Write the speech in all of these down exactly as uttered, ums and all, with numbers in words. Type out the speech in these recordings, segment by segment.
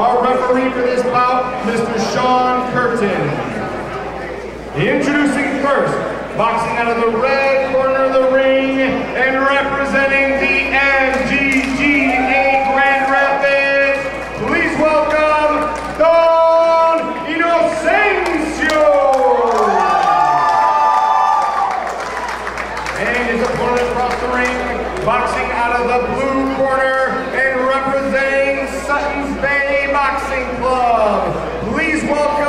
Our referee for this bout, Mister Sean Curtin. Introducing first, boxing out of the red corner of the ring and representing the M G G A Grand Rapids, please welcome Don Ingsencio. And his opponent across the ring, boxing out of the blue corner and representing Sutton Bay Boxing Club, please welcome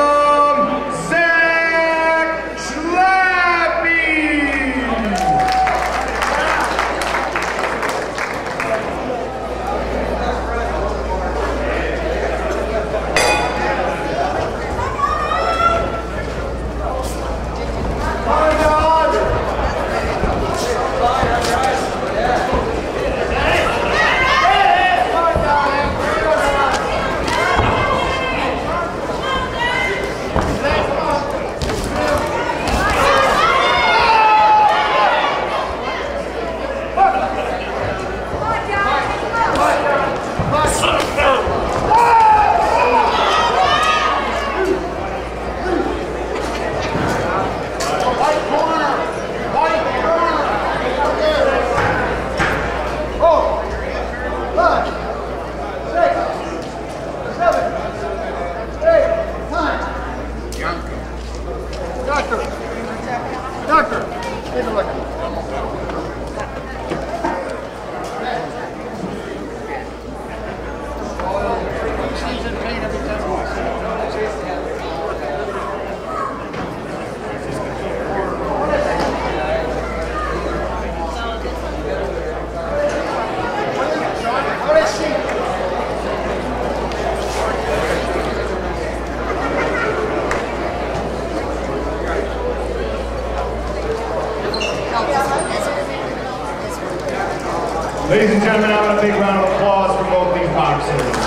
Ladies and gentlemen, I want a big round of applause for both these boxers.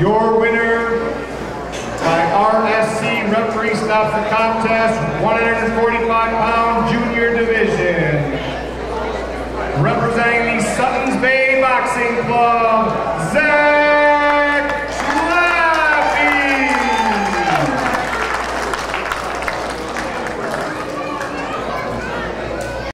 Your winner by R S C referee stops the contest, one forty-five pound junior division. Representing the Sutton Bay Boxing Club,